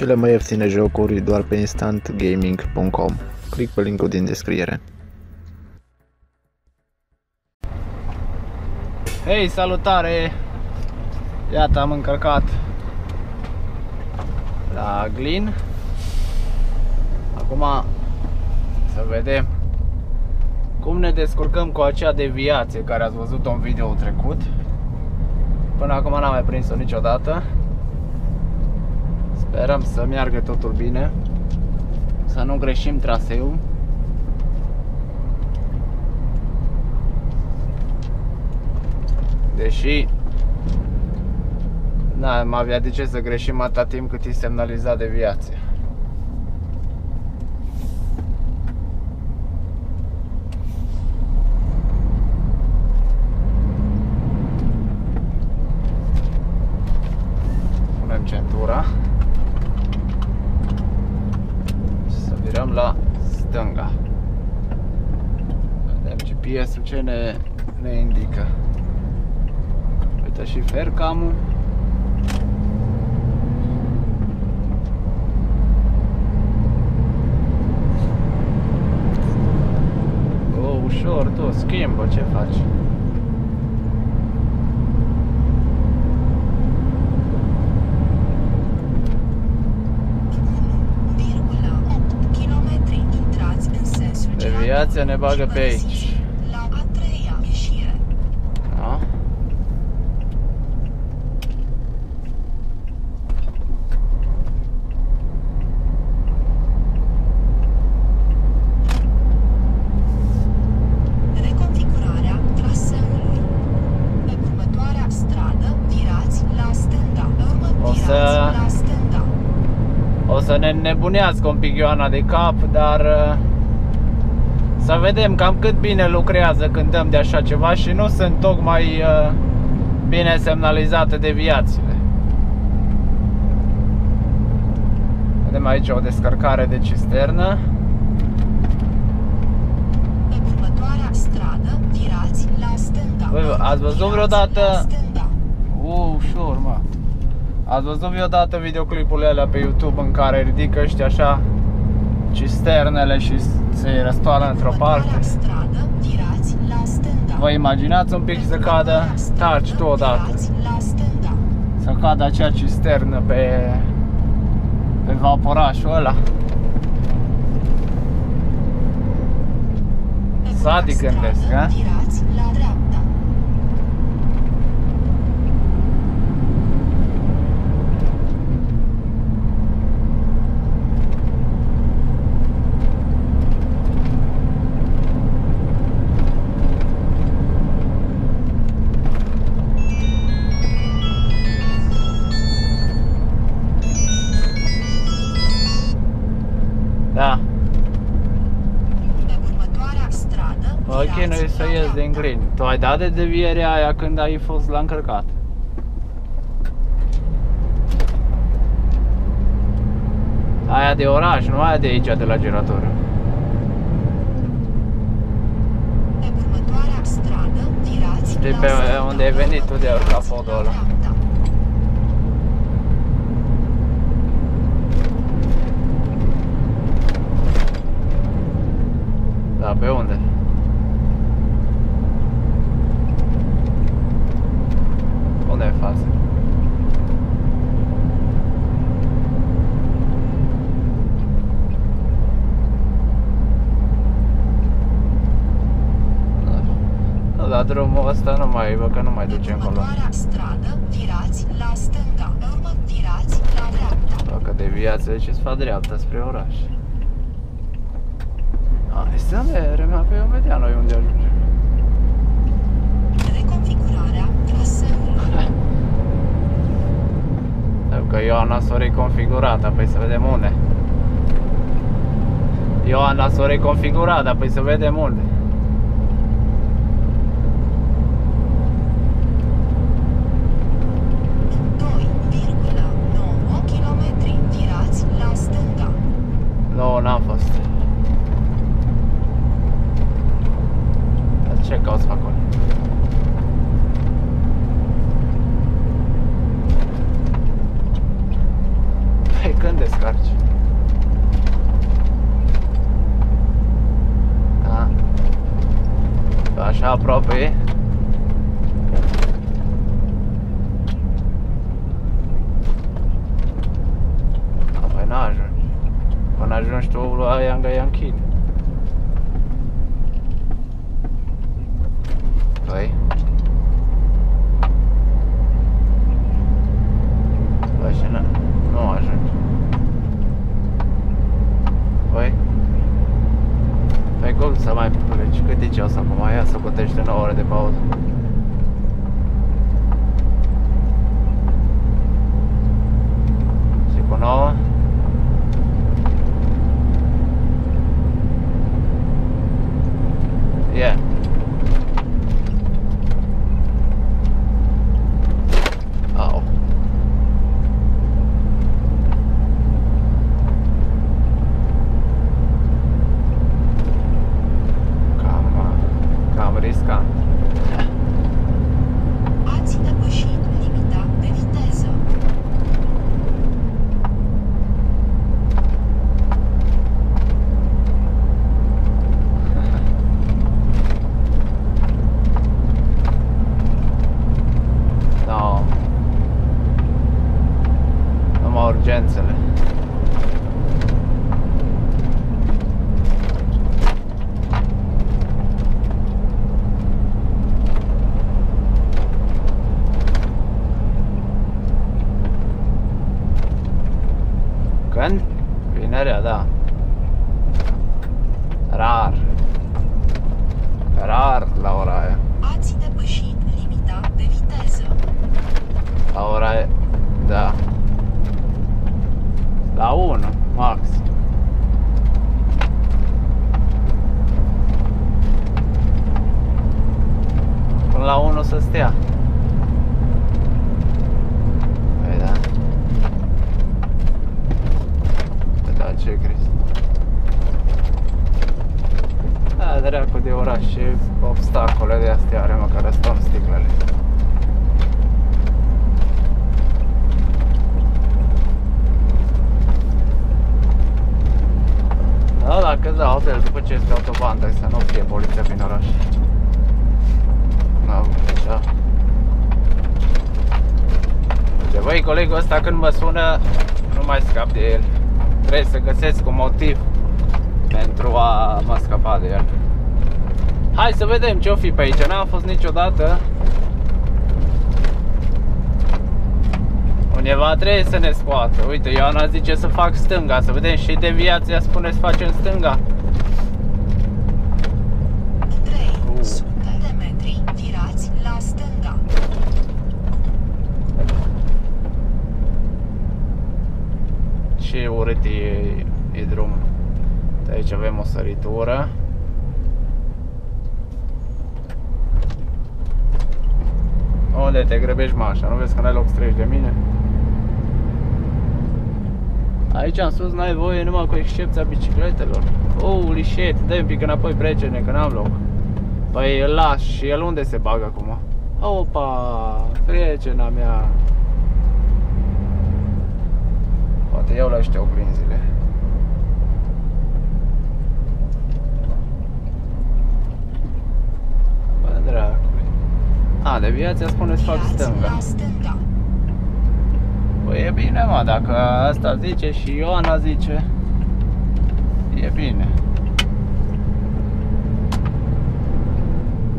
Cele mai ieftine jocuri doar pe instantgaming.com. Click pe linkul din descriere. Hei, salutare! Iată, am încărcat la Glin. Acum să vedem cum ne descurcăm cu acea deviație care ați văzut-o în video trecut. Până acum n-am mai prins-o niciodată. Sperăm să meargă totul bine, să nu greșim traseul. Deși n-am avea de ce să greșim atâta timp cât e semnalizat deviația. Punem centura. Virăm la stânga. Vedem GPS-ul ce ne indică. Uite și faircam-ul. O, ușor tu, schimbă ce faci. Viața ne bagă pe aici. La a treia ieșire. Da. Reconfigurarea traseului. Pe următoarea stradă virați la stânga. O să ne nebunească un pic Ioana de cap, dar să vedem cam cât bine lucrează când dăm de așa ceva și nu sunt tocmai bine semnalizate deviațiile. Vedem aici o descărcare de cisternă. Pe următoarea stradă virați la stânga. Ați văzut vreodată? Ușor, mă. Ați văzut vreodată videoclipurile alea pe YouTube în care ridică ăștia așa cisternele și se răstoarnă într-o parte? Vă imaginați un pic să cadă? Taci tu odată. Să cadă acea cisternă pe vaporașul ăla. Sadic gândesc, a? Ok, noi să ies din Glin. Tu ai dat de devierea aia când ai fost la încărcat. Aia de oraș, nu aia de aici, de la giratorul. Pe următoarea stradă virați. Știi pe unde ai venit tu de urca podul ăla. Da, pe unde? Unde-i față? La drumul ăsta nu mai, bă, că nu mai duce încolo. Următoarea stradă, virați la stânga. Urmă, virați la dreapta. Dacă deviați, deci îți fac dreapta spre oraș. Hai să merem, apoi vom vedea noi unde ajungem. Reconfigurarea traseului. Că Ioana s-a reconfigurat, apoi să vedem unde. Ioana s-a reconfigurat, apoi să vedem unde. gayang-gayang kid. Okay. Așa na. Nu ajunge. Păi. Păi cum să mai pleci? Cât de ce o să mai ia? Să putește 9 ore de pauză. Și cu 9. Yeah. Când? Vinerea, da. Rar. Rar la ora aia. Ați depășit limita de viteză. La ora aia, da. La 1, max. Până la 1 să stea. Ce crezi? Da, dracu de oraș și obstacole de astea are, măcar asta în sticlele. Da, dacă da, hotel după ce este autoban, trebuie să nu fie poliția prin oraș. Da, așa. Uite, băi, colegul ăsta când mă sună, nu mai scap de el. Trebuie să găsesc un motiv pentru a mă scăpa de el. Hai să vedem ce-o fi pe aici, n-am fost niciodată. Undeva trebuie să ne scoată. Uite, Ioana zice să fac stânga, să vedem și deviația spune să facem stânga. 300 de metri, virați la stânga. Ce urât e drumul. De aici avem o săritură. Unde te grăbești, mă, așa? Nu vezi că n-ai loc să treci de mine? Aici în sus n-ai voie numai cu excepția bicicletelor. Holy shit, dă-mi pic înapoi, precene, că n-am loc. Păi îl las și el unde se bagă acum? Opa, precena mea. Poate iau la ăștia oglinzile. Bă, dracule. A, deviația spune să fac stânga. Păi e bine, mă, dacă asta zice și Ioana zice, e bine.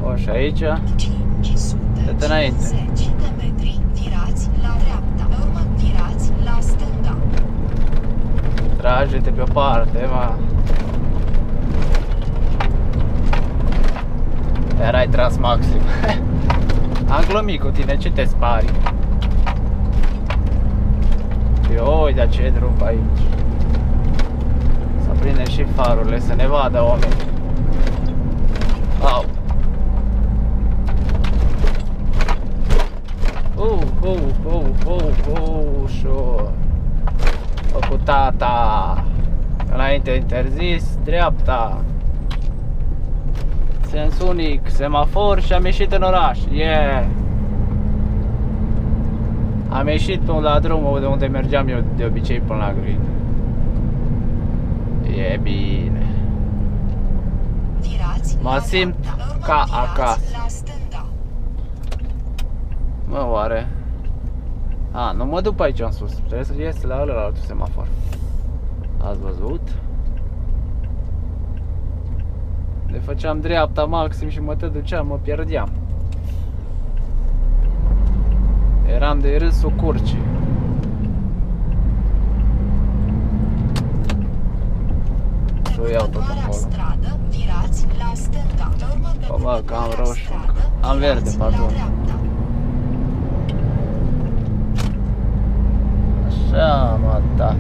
O, și aici, de înainte. 50 de metri, virați la dreapta, pe urmă virați la stânga. Trage-te pe o parte, mă. Erai tras maxim. Am glumit cu tine, ce te spari? Oi, dar ce drum pe aici. Să prindem și farurile, să ne vadă oameni. Au. Ușor. Cu tata. Înainte interzis, dreapta. Sens unic, semafor și am ieșit în oraș. Yeah. Am ieșit până la drumul de unde mergeam eu de obicei până la grid. E bine. Mă simt ca acasă. Mă, oare? A, nu mă duc pe aici în sus, trebuie să ies la ăla la altul semafor. Ați văzut? Le făceam dreapta maxim și mă te duceam, mă pierdeam. Eram de râsul curcii. Și o iau tot acolo. Bă, bă, că am roșu. Am verde, pardon. Așa, mă, tata.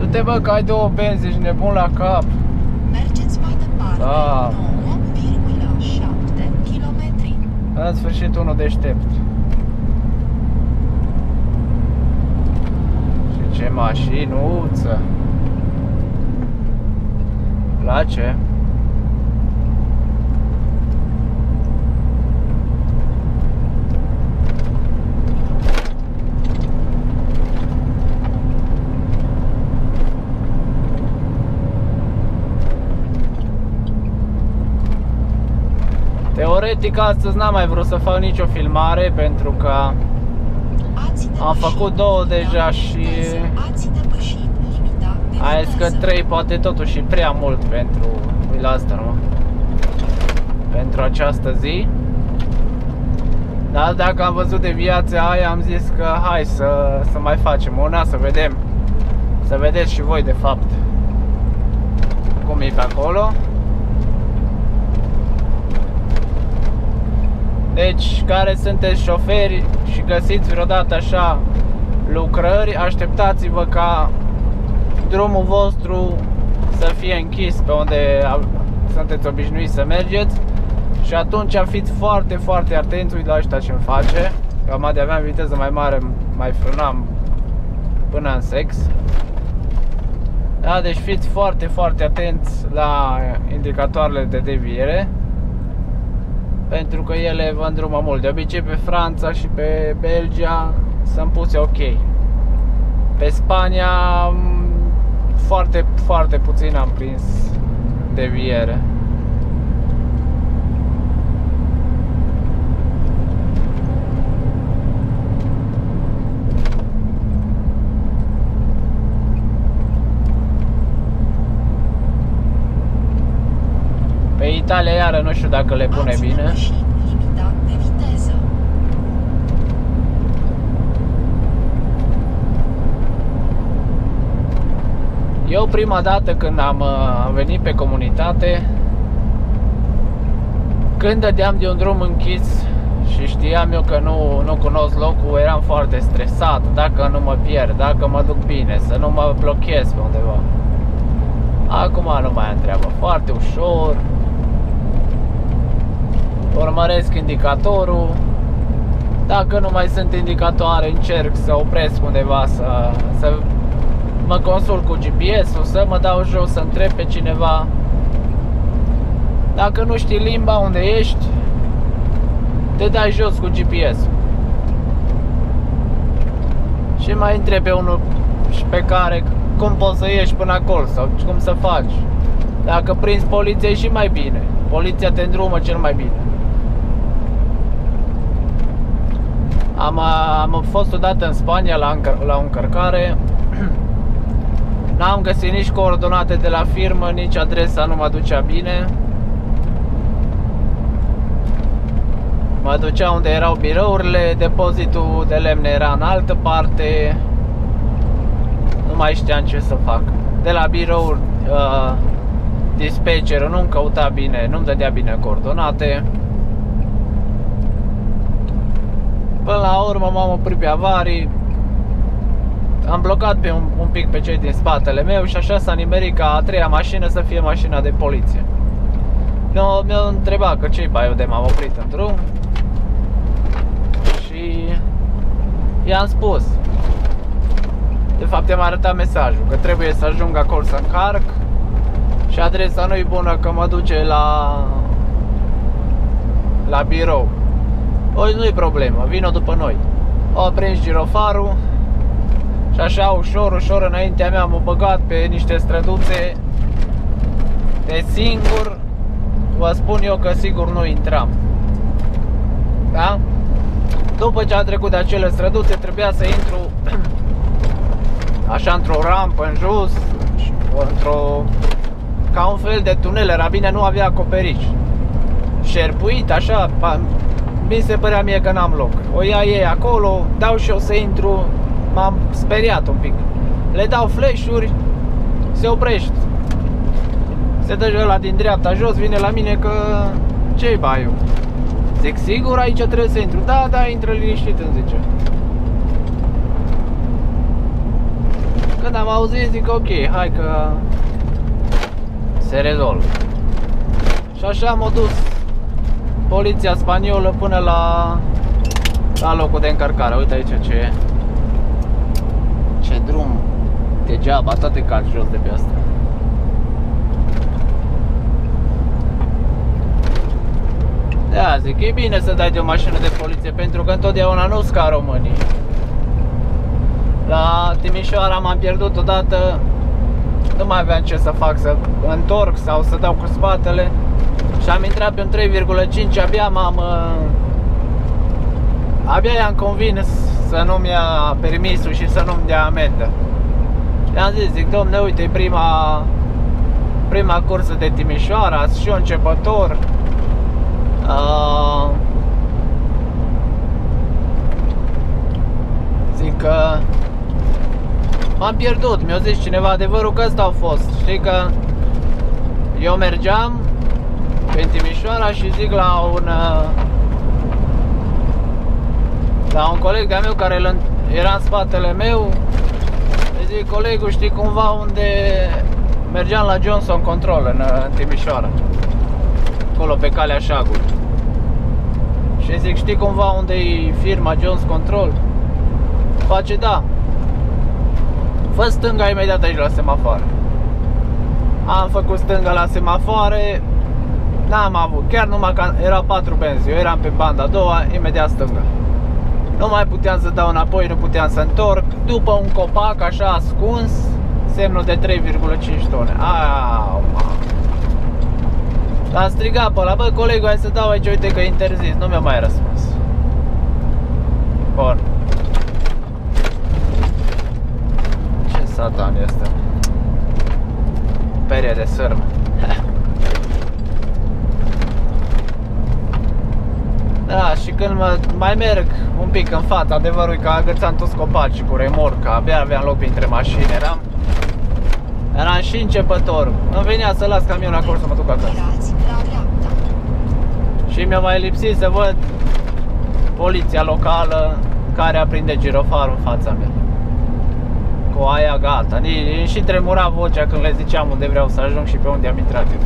Du-te, bă, că ai două benzi, ești nebun la cap. Mergeți mai departe, da. 9,7 km. În sfârșit, unul deștept. Și ce mașinuță. Place. Teoretic astăzi n-am mai vrut să fac nicio filmare pentru că am făcut două deja și a zis că 3 poate totuși e prea mult pentru asta, nu? Pentru această zi. Dar dacă am văzut de viața aia, am zis că hai să mai facem una, să vedem. Să vedeți și voi de fapt cum e pe acolo. Deci, care sunteți șoferi și găsiți vreodată așa lucrări, așteptați-vă ca drumul vostru să fie închis pe unde sunteți obișnuiți să mergeți. Și atunci fiți foarte, foarte atenți, uite la ăștia ce-mi face. Că mai aveam viteză mai mare, mai frânam până în sex. Da, deci fiți foarte, foarte atenți la indicatoarele de deviere, pentru că ele vă îndrumă mult. De obicei pe Franța și pe Belgia sunt puse ok. Pe Spania foarte, foarte puțin am prins deviere. Pe Italia iară nu știu dacă le pune bine. Eu prima dată când am venit pe comunitate, când dădeam de un drum închis și știam eu că nu cunosc locul, eram foarte stresat dacă nu mă pierd, dacă mă duc bine, să nu mă blochez pe undeva. Acum nu mai am treabă, foarte ușor. Urmăresc indicatorul. Dacă nu mai sunt indicatoare, încerc să opresc undeva, să mă consult cu GPS-ul, să mă dau jos, să întreb pe cineva. Dacă nu știi limba unde ești, te dai jos cu GPS-ul și mai întrebi pe unul pe care cum poți să ieși până acolo sau cum să faci. Dacă prinzi poliția, e și mai bine. Poliția te îndrumă cel mai bine. Am fost odată în Spania la o încărcare. N-am găsit nici coordonate de la firmă, nici adresa nu mă ducea bine. Mă ducea unde erau birourile, depozitul de lemne era în altă parte. Nu mai știam ce să fac. De la birouri, dispatcherul nu-mi căuta bine, nu-mi dădea bine coordonate. Până la urmă m-am oprit pe avarii. Am blocat pe un pic pe cei din spatele meu și așa s-a nimerit ca a treia mașină să fie mașina de poliție. Mi-a întrebat că ce-i baiul de m-am oprit în drum. Și i-am spus. De fapt i-am arătat mesajul, că trebuie să ajung acolo să încarc. Și adresa nu-i bună, că mă duce la birou. Oi, nu-i problemă, vino după noi. O aprins girofarul. Și așa, ușor, ușor, înaintea mea m-a băgat pe niște străduțe. De singur, vă spun eu că sigur nu intram. Da? După ce am trecut de acele străduțe, trebuia să intru așa într-o rampă în jos, ca un fel de tunel, era bine, nu avea acoperiș. Șerpuit, așa, mi se părea mie că n-am loc. O ia ei acolo, dau și eu să intru, m-am speriat un pic. Le dau flash-uri, se oprește. Se dă ăla din dreapta jos, vine la mine că ce-i baiul? Zic, sigur aici trebuie să intru. Da, da, intră liniștit, îmi zice. Când am auzit, zic, ok, hai că se rezolvă. Și așa m-a dus poliția spaniolă până la locul de încărcare. Uite aici ce e. Ce drum. Degeaba, toate calci jos de pe asta. Da, zic, e bine să dai de o mașină de poliție, pentru că întotdeauna nu-s ca românii. La Timișoara m-am pierdut odată, nu mai aveam ce să fac, să întorc sau să dau cu spatele. Și am intrat pe un 3,5, abia i-am convins să nu-mi ia permisul și să nu-mi dea amendă. I-am zis, zic, domne, uite, e prima cursă de Timișoara, sunt și eu începător. Zic că m-am pierdut, mi-a zis cineva adevărul că ăsta au fost. Știi că eu mergeam pe Timișoara și zic la un coleg de-a meu care era în spatele meu, îi zic, colegul, știi cumva unde mergeam la Johnson Control în Timișoara, acolo pe calea Șagului. Și zic, știi cumva unde e firma Johnson Control? Face, da. Fă stânga imediat aici la semafoare. Am făcut stânga la semafoare. N-am avut, chiar numai că era 4 benzi. Eu eram pe banda a doua, imediat stânga. Nu mai puteam să dau înapoi, nu puteam să întorc. După un copac așa ascuns, semnul de 3,5 tone. Au, l-am strigat pe ăla, bă, colegul, hai să dau aici, uite că e interzis. Nu mi-a mai răspuns. Bun. Ce satan e ăsta? Perie de sârmă. Da, și când mai merg un pic în față, adevărul e că agățam toți copacii cu remorca, abia aveam loc printre mașini, eram și începător. Îmi venea să las camionul acolo să mă duc acasă. Și mi-a mai lipsit să văd poliția locală care aprinde girofarul în fața mea. Cu aia gata, și tremura vocea când le ziceam unde vreau să ajung și pe unde am intrat eu.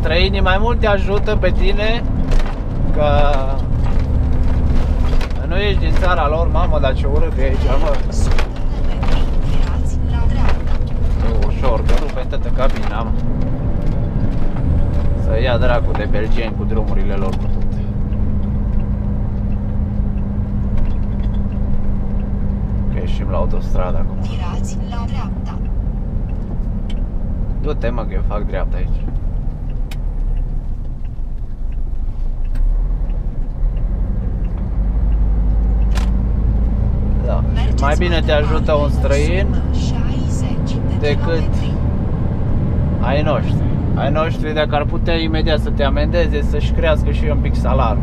Străinii mai mult te ajută pe tine, că nu ești din țara lor, mamă, dar ce urât e aici, mă. Ușor, că rupe în toată cabina, mă. Să ia dracu de belgeni cu drumurile lor. Ieșim la autostradă acum. Du-te, mă, că eu fac dreapta aici. Mai bine te ajută un străin decât ai noștri. Ai noștri, dacă ar putea imediat să te amendeze, să-și crească și un pic salariul.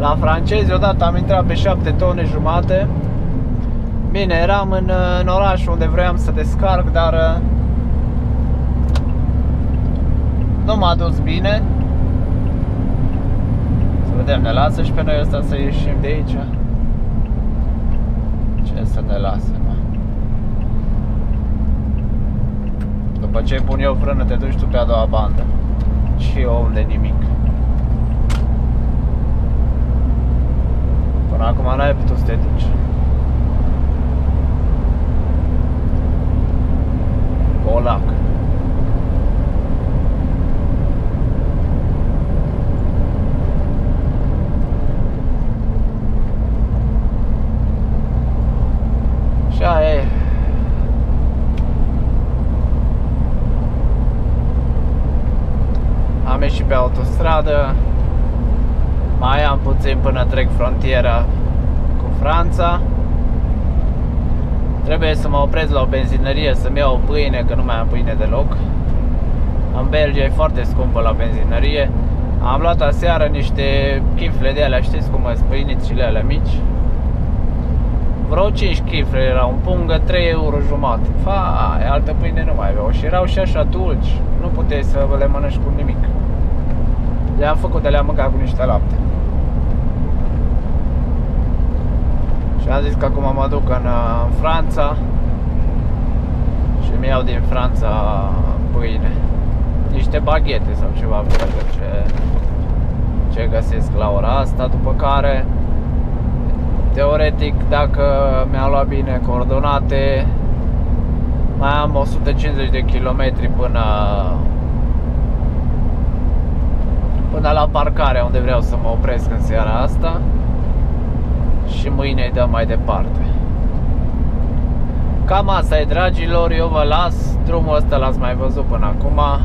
La francezi odată am intrat pe 7,5 tone. Bine, eram în oraș unde vroiam să descarc, dar nu m-a dus bine. Să vedem, ne lasă și pe noi ăsta să ieșim de aici? Ce să ne lasă, mă? După ce pun eu frână, te duci tu pe a doua bandă. Și eu de nimic. Până acum n-ai putut să te duci. Olac. pe autostradă. Mai am puțin până trec frontiera cu Franța. Trebuie să mă opresc la o benzinărie să-mi iau o pâine, că nu mai am pâine deloc. În Belgia e foarte scumpă la benzinărie. Am luat aseară niște chifle de alea, știți cum sunt pâinițile alea mici. Vreo 5 chifle erau în pungă, 3,5 euro. Fai, altă pâine nu mai aveau. Și erau și așa dulci, nu puteai să le mănânci cu nimic. Le-am făcut, le-am mâncat cu niște lapte. Și am zis că acum mă duc în Franța și mi iau din Franța pâine. Niște baghete sau ceva, ce găsesc la ora asta, după care teoretic, dacă mi-a luat bine coordonate, mai am 150 de kilometri până la parcarea unde vreau să mă opresc în seara asta. Și mâine îi dăm mai departe. Cam asta e, dragilor, eu vă las. Drumul ăsta l-ați mai văzut până acum.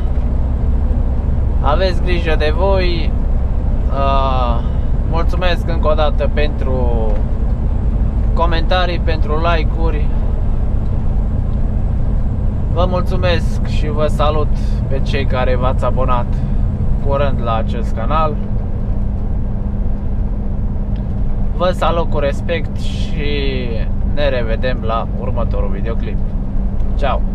Aveți grijă de voi. Mulțumesc încă o dată pentru comentarii, pentru like-uri. Vă mulțumesc și vă salut pe cei care v-ați abonat curând la acest canal. Vă salut cu respect și ne revedem la următorul videoclip. Ciao!